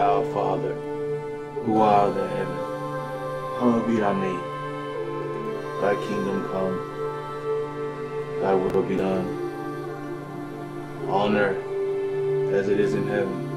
our Father, who art in heaven, hallowed be thy name. Thy kingdom come, thy will be done, on earth as it is in heaven.